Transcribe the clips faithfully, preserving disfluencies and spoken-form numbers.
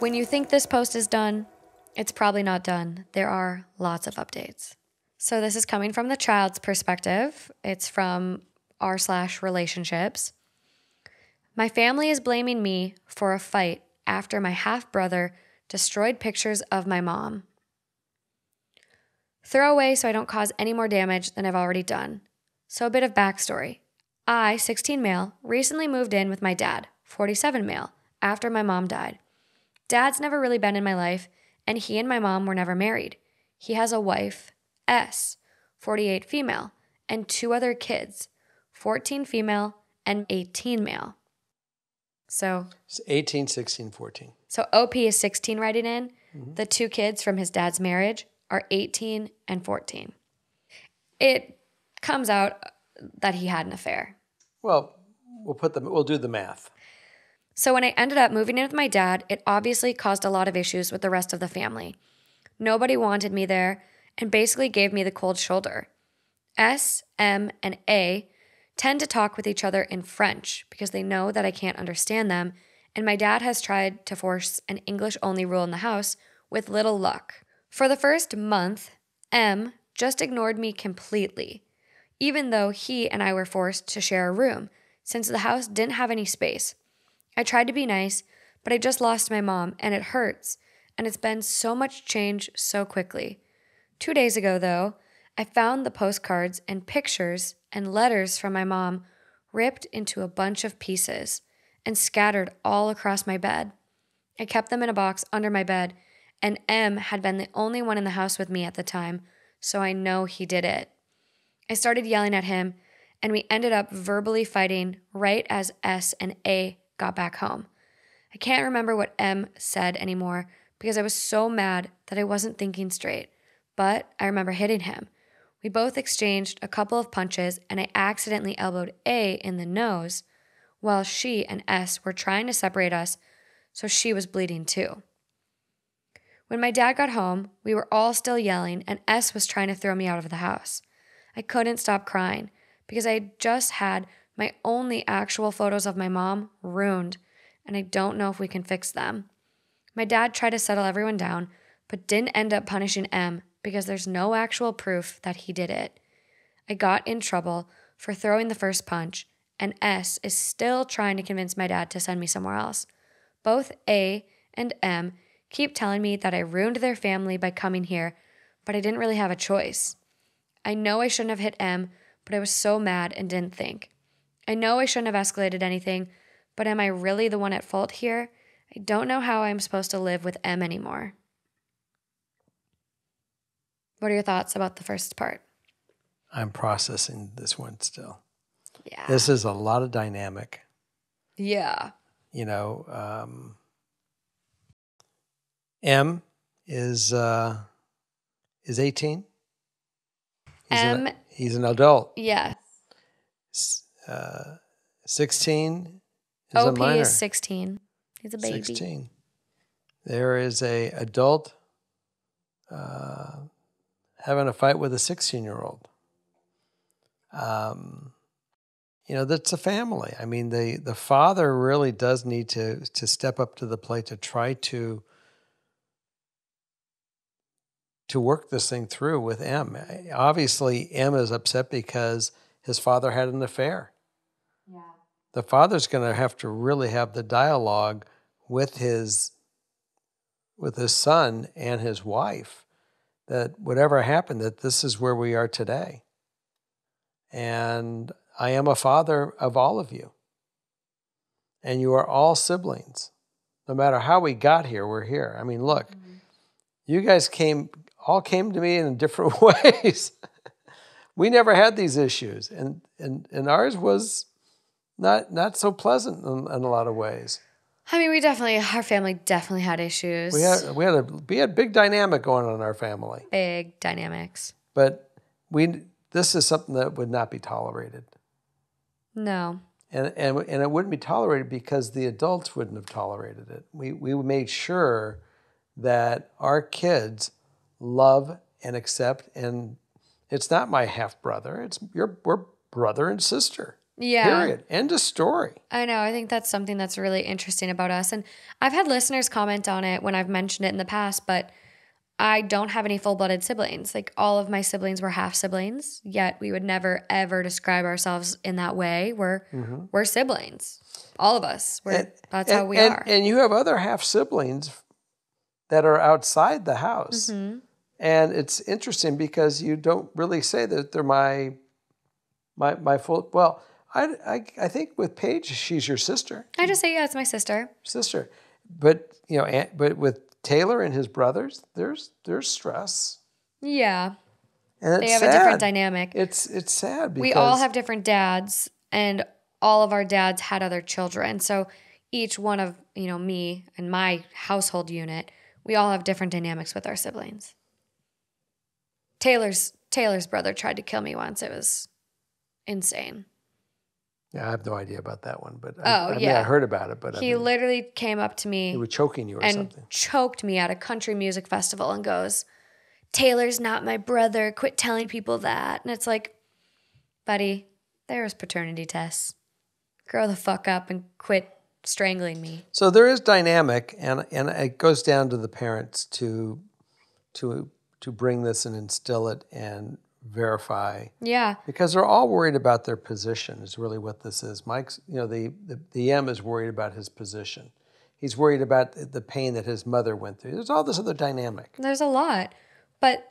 When you think this post is done, it's probably not done. There are lots of updates. So this is coming from the child's perspective. It's from r slash relationships. My family is blaming me for a fight after my half-brother destroyed pictures of my mom. Throw away so I don't cause any more damage than I've already done. So a bit of backstory. I, sixteen male, recently moved in with my dad, forty-seven male, after my mom died. Dad's never really been in my life, and he and my mom were never married. He has a wife, S, forty-eight female, and two other kids, fourteen female and eighteen male. So it's eighteen, sixteen, fourteen. So O P is sixteen writing in. Mm-hmm. The two kids from his dad's marriage are eighteen and fourteen. It comes out that he had an affair. Well, we'll put the we'll do the math. So when I ended up moving in with my dad, it obviously caused a lot of issues with the rest of the family. Nobody wanted me there and basically gave me the cold shoulder. S, M, and A tend to talk with each other in French because they know that I can't understand them, and my dad has tried to force an English-only rule in the house with little luck. For the first month, M just ignored me completely, even though he and I were forced to share a room since the house didn't have any space. I tried to be nice, but I just lost my mom, and it hurts, and it's been so much change so quickly. Two days ago, though, I found the postcards and pictures and letters from my mom ripped into a bunch of pieces and scattered all across my bed. I kept them in a box under my bed, and M had been the only one in the house with me at the time, so I know he did it. I started yelling at him, and we ended up verbally fighting right as S and A got back home. I can't remember what M said anymore because I was so mad that I wasn't thinking straight, but I remember hitting him. We both exchanged a couple of punches, and I accidentally elbowed A in the nose while she and S were trying to separate us, so she was bleeding too. When my dad got home, we were all still yelling, and S was trying to throw me out of the house. I couldn't stop crying because I had just had my only actual photos of my mom ruined, and I don't know if we can fix them. My dad tried to settle everyone down, but didn't end up punishing M because there's no actual proof that he did it. I got in trouble for throwing the first punch, and S is still trying to convince my dad to send me somewhere else. Both A and M keep telling me that I ruined their family by coming here, but I didn't really have a choice. I know I shouldn't have hit M, but I was so mad and didn't think. I know I shouldn't have escalated anything, but am I really the one at fault here? I don't know how I'm supposed to live with M anymore. What are your thoughts about the first part? I'm processing this one still. Yeah. This is a lot of dynamic. Yeah. You know, um, M is uh, is eighteen. He's M. An, he's an adult. Yes. Uh, sixteen is O P a minor. Is sixteen. He's a baby. sixteen. There is a adult uh, having a fight with a sixteen-year-old. Um, you know, that's a family. I mean, the the father really does need to to step up to the plate to try to. to work this thing through with M. Obviously, M is upset because his father had an affair. Yeah. The father's going to have to really have the dialogue with his with his son and his wife that whatever happened, that this is where we are today. And I am a father of all of you. And you are all siblings. No matter how we got here, we're here. I mean, look, mm-hmm. you guys came... all came to me in different ways. We never had these issues, and and, and ours was not not so pleasant in, in a lot of ways. I mean, we definitely, our family definitely had issues. We had we had a we had big dynamic going on in our family. Big dynamics. But we this is something that would not be tolerated. No. And and and it wouldn't be tolerated because the adults wouldn't have tolerated it. We we made sure that our kids love and accept, and it's not my half brother. It's your we're brother and sister. Yeah. Period. End of story. I know. I think that's something that's really interesting about us. And I've had listeners comment on it when I've mentioned it in the past, but I don't have any full-blooded siblings. Like, all of my siblings were half siblings, yet we would never, ever describe ourselves in that way. We're, mm-hmm. we're siblings. All of us. We're, and, that's and, how we and, are. And you have other half siblings that are outside the house. Mm-hmm. And it's interesting because you don't really say that they're my, my, my full, well, I, I, I think with Paige, she's your sister. I just say, yeah, it's my sister. Sister. But, you know, and, but with Taylor and his brothers, there's, there's stress. Yeah. And it's they have sad. a different dynamic. It's, it's sad because we all have different dads, and all of our dads had other children. So each one of, you know, me and my household unit, we all have different dynamics with our siblings. Taylor's Taylor's brother tried to kill me once. It was insane. Yeah, I have no idea about that one, but I, oh, I, mean, yeah. I heard about it. But he I mean, literally came up to me. He was choking you or and something. And choked me at a country music festival and goes, "Taylor's not my brother. Quit telling people that." And it's like, buddy, there was paternity tests. Grow the fuck up and quit strangling me. So there is dynamic, and and it goes down to the parents to to to bring this and instill it and verify. Yeah. Because they're all worried about their position is really what this is. Mike's, you know, the, the, the M is worried about his position. He's worried about the pain that his mother went through. There's all this other dynamic. There's a lot. But,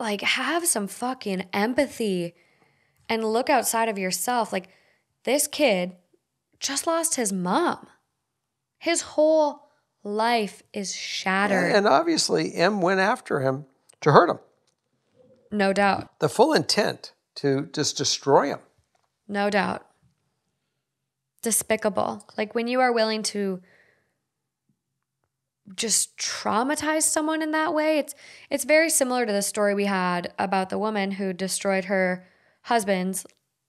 like, have some fucking empathy and look outside of yourself. Like, this kid just lost his mom. His whole life is shattered. And, and obviously, M went after him to hurt him. No doubt. The full intent to just destroy him. No doubt. Despicable. Like, when you are willing to just traumatize someone in that way, it's it's very similar to the story we had about the woman who destroyed her husband's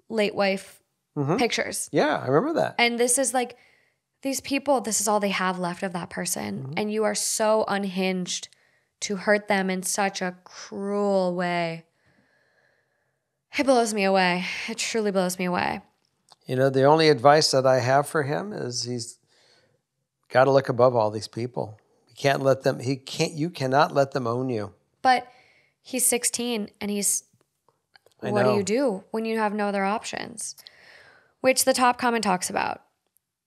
late wife mm-hmm. pictures. Yeah, I remember that. And this is like, these people, this is all they have left of that person. Mm-hmm. And you are so unhinged to hurt them in such a cruel way. It blows me away. It truly blows me away. You know, the only advice that I have for him is he's got to look above all these people. You can't let them, he can't, you cannot let them own you. But he's sixteen and he's, I what know. do you do when you have no other options? Which the top comment talks about.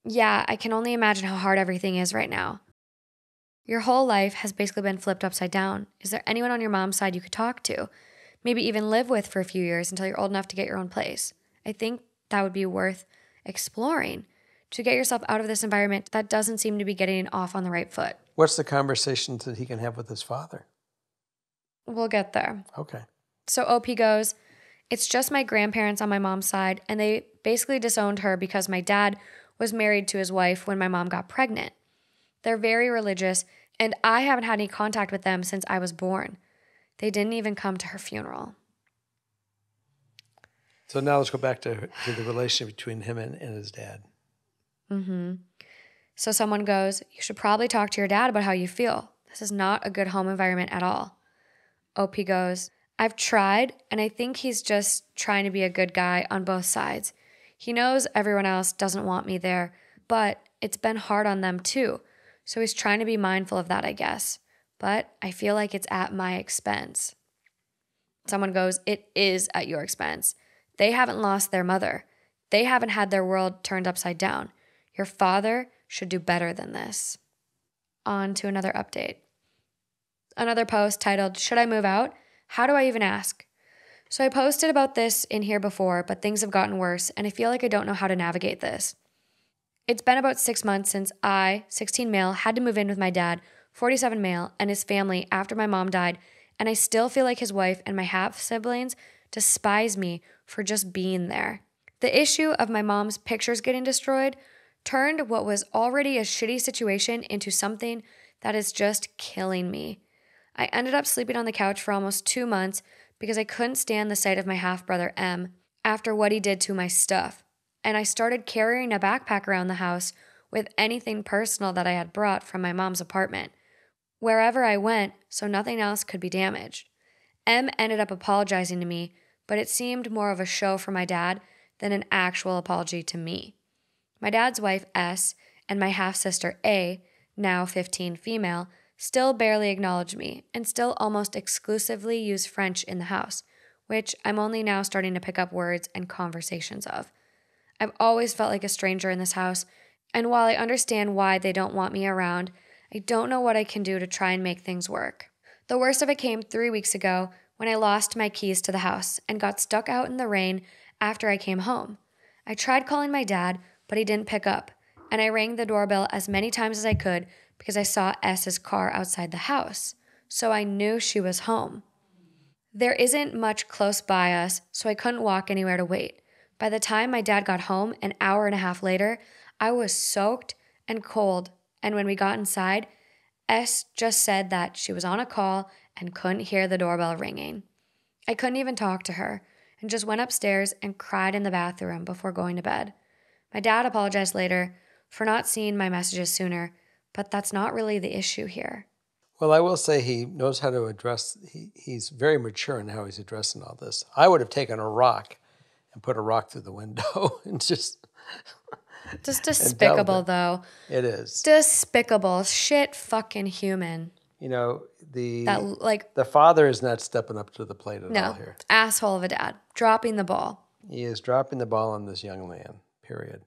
Yeah, I can only imagine how hard everything is right now. Your whole life has basically been flipped upside down. Is there anyone on your mom's side you could talk to? Maybe even live with for a few years until you're old enough to get your own place. I think that would be worth exploring to get yourself out of this environment that doesn't seem to be getting off on the right foot. What's the conversation that he can have with his father? We'll get there. Okay. So O P goes, it's just my grandparents on my mom's side, and they basically disowned her because my dad was married to his wife when my mom got pregnant. They're very religious, and I haven't had any contact with them since I was born. They didn't even come to her funeral. So now let's go back to, to the relationship between him and, and his dad. Mm-hmm. So someone goes, you should probably talk to your dad about how you feel. This is not a good home environment at all. O P goes, I've tried, and I think he's just trying to be a good guy on both sides. He knows everyone else doesn't want me there, but it's been hard on them too. So he's trying to be mindful of that, I guess. But I feel like it's at my expense. Someone goes, it is at your expense. They haven't lost their mother. They haven't had their world turned upside down. Your father should do better than this. On to another update. Another post titled, Should I Move Out? How do I even ask? So I posted about this in here before, but things have gotten worse, and I feel like I don't know how to navigate this. It's been about six months since I, sixteen male, had to move in with my dad, forty-seven male, and his family after my mom died, and I still feel like his wife and my half-siblings despise me for just being there. The issue of my mom's pictures getting destroyed turned what was already a shitty situation into something that is just killing me. I ended up sleeping on the couch for almost two months because I couldn't stand the sight of my half-brother M after what he did to my stuff. And I started carrying a backpack around the house with anything personal that I had brought from my mom's apartment, wherever I went, so nothing else could be damaged. M ended up apologizing to me, but it seemed more of a show for my dad than an actual apology to me. My dad's wife, S, and my half-sister, A, now fifteen female, still barely acknowledge me and still almost exclusively use French in the house, which I'm only now starting to pick up words and conversations of. I've always felt like a stranger in this house, and while I understand why they don't want me around, I don't know what I can do to try and make things work. The worst of it came three weeks ago when I lost my keys to the house and got stuck out in the rain after I came home. I tried calling my dad, but he didn't pick up, and I rang the doorbell as many times as I could because I saw S's car outside the house, so I knew she was home. There isn't much close by us, so I couldn't walk anywhere to wait. By the time my dad got home an hour and a half later, I was soaked and cold, and when we got inside, S just said that she was on a call and couldn't hear the doorbell ringing. I couldn't even talk to her and just went upstairs and cried in the bathroom before going to bed. My dad apologized later for not seeing my messages sooner, but that's not really the issue here. Well, I will say he knows how to address, he, he's very mature in how he's addressing all this. I would have taken a rock and put a rock through the window and just... Just despicable, though. It is. Despicable. Shit fucking human. You know, the that, like, the father is not stepping up to the plate at all here. No, asshole of a dad. Dropping the ball. He is dropping the ball on this young man, period.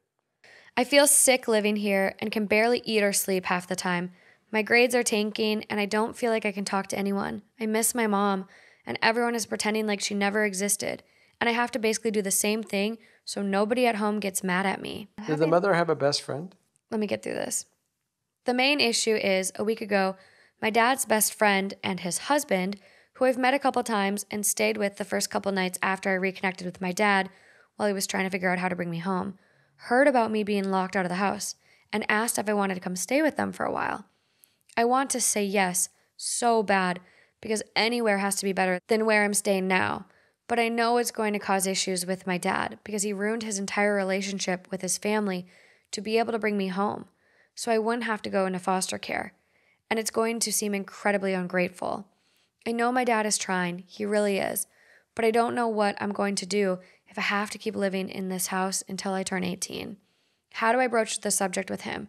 I feel sick living here and can barely eat or sleep half the time. My grades are tanking, and I don't feel like I can talk to anyone. I miss my mom, and everyone is pretending like she never existed. And I have to basically do the same thing so nobody at home gets mad at me. Did the mother have a best friend? Let me get through this. The main issue is, a week ago, my dad's best friend and his husband, who I've met a couple times and stayed with the first couple nights after I reconnected with my dad while he was trying to figure out how to bring me home, heard about me being locked out of the house and asked if I wanted to come stay with them for a while. I want to say yes so bad because anywhere has to be better than where I'm staying now. But I know it's going to cause issues with my dad because he ruined his entire relationship with his family to be able to bring me home, so I wouldn't have to go into foster care. And it's going to seem incredibly ungrateful. I know my dad is trying, he really is, but I don't know what I'm going to do if I have to keep living in this house until I turn eighteen. How do I broach the subject with him?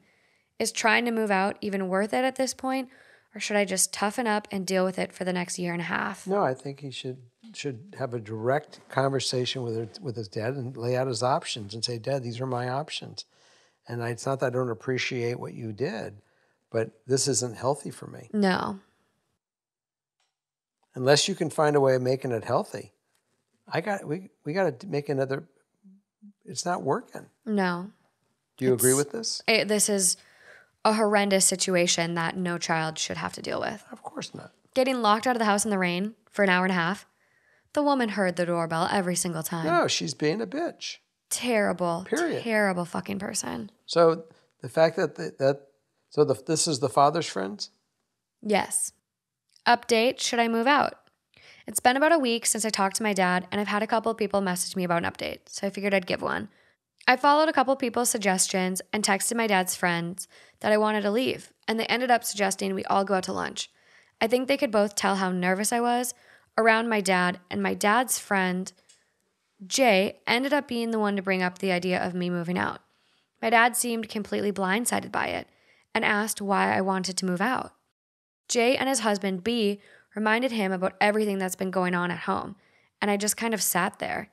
Is trying to move out even worth it at this point, or should I just toughen up and deal with it for the next year and a half? No, I think he should... should have a direct conversation with her, with his dad and lay out his options and say, Dad, these are my options. And I, it's not that I don't appreciate what you did, but this isn't healthy for me. No. Unless you can find a way of making it healthy. I got, we, we got to make another, it's not working. No. Do you it's, agree with this? It, this is a horrendous situation that no child should have to deal with. Of course not. Getting locked out of the house in the rain for an hour and a half. The woman heard the doorbell every single time. No, she's being a bitch. Terrible, Period. terrible fucking person. So the fact that, the, that so the, this is the father's friends? Yes. Update, should I move out? It's been about a week since I talked to my dad, and I've had a couple of people message me about an update, so I figured I'd give one. I followed a couple of people's suggestions and texted my dad's friends that I wanted to leave, and they ended up suggesting we all go out to lunch. I think they could both tell how nervous I was around my dad, and my dad's friend, Jay, ended up being the one to bring up the idea of me moving out. My dad seemed completely blindsided by it and asked why I wanted to move out. Jay and his husband, B, reminded him about everything that's been going on at home, and I just kind of sat there.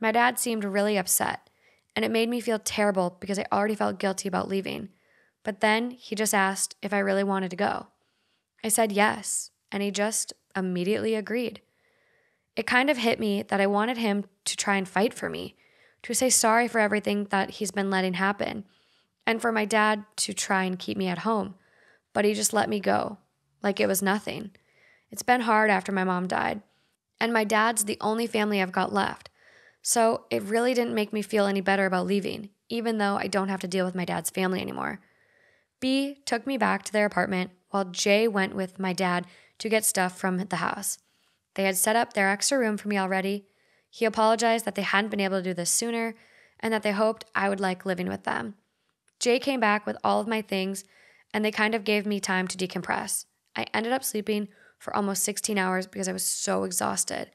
My dad seemed really upset, and it made me feel terrible because I already felt guilty about leaving. But then he just asked if I really wanted to go. I said yes, and he just immediately agreed. It kind of hit me that I wanted him to try and fight for me, to say sorry for everything that he's been letting happen, and for my dad to try and keep me at home. But he just let me go, like it was nothing. It's been hard after my mom died, and my dad's the only family I've got left. So it really didn't make me feel any better about leaving, even though I don't have to deal with my dad's family anymore. B took me back to their apartment while Jay went with my dad to get stuff from the house. They had set up their extra room for me already. He apologized that they hadn't been able to do this sooner and that they hoped I would like living with them. Jay came back with all of my things, and they kind of gave me time to decompress. I ended up sleeping for almost sixteen hours because I was so exhausted.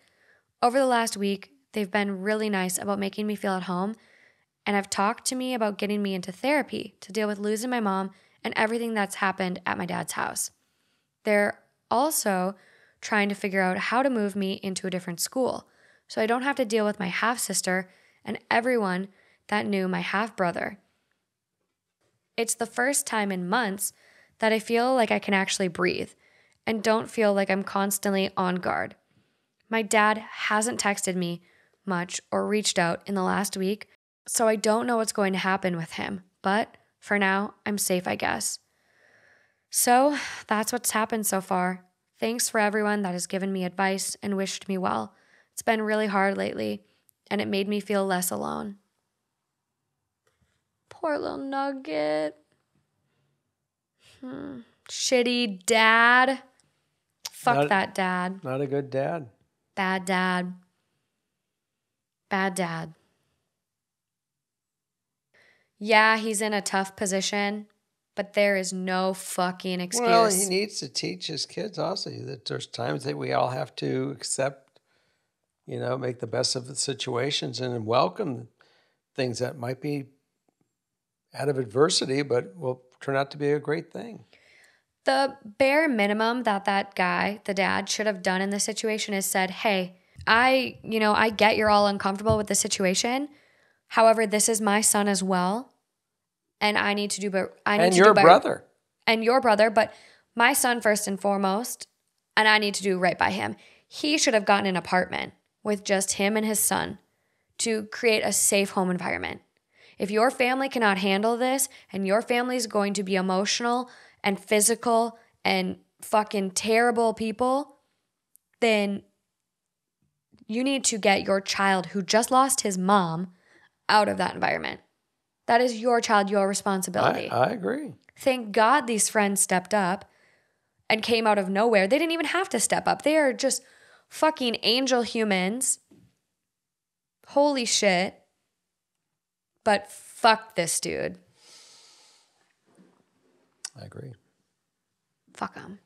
Over the last week, They've been really nice about making me feel at home, and have talked to me about getting me into therapy to deal with losing my mom and everything that's happened at my dad's house. They're also trying to figure out how to move me into a different school so I don't have to deal with my half-sister and everyone that knew my half-brother. It's the first time in months that I feel like I can actually breathe and don't feel like I'm constantly on guard. My dad hasn't texted me much or reached out in the last week, so I don't know what's going to happen with him, but for now, I'm safe, I guess. So that's what's happened so far. Thanks for everyone that has given me advice and wished me well. It's been really hard lately, and it made me feel less alone. Poor little nugget. Hmm. Shitty dad. Fuck not, that dad. Not a good dad. Bad dad. Bad dad. Yeah, he's in a tough position, but there is no fucking excuse. Well, he needs to teach his kids also that there's times that we all have to accept, you know, make the best of the situations and welcome things that might be out of adversity, but will turn out to be a great thing. The bare minimum that that guy, the dad, should have done in this situation is said, hey, I, you know, I get you're all uncomfortable with the situation. However, this is my son as well. And I need to do better. And your brother. And your brother, but my son first and foremost, and I need to do right by him. He should have gotten an apartment with just him and his son to create a safe home environment. If your family cannot handle this and your family is going to be emotional and physical and fucking terrible people, then you need to get your child who just lost his mom out of that environment. That is your child, your responsibility. I, I agree. Thank God these friends stepped up and came out of nowhere. They didn't even have to step up. They are just fucking angel humans. Holy shit. But fuck this dude. I agree. Fuck him.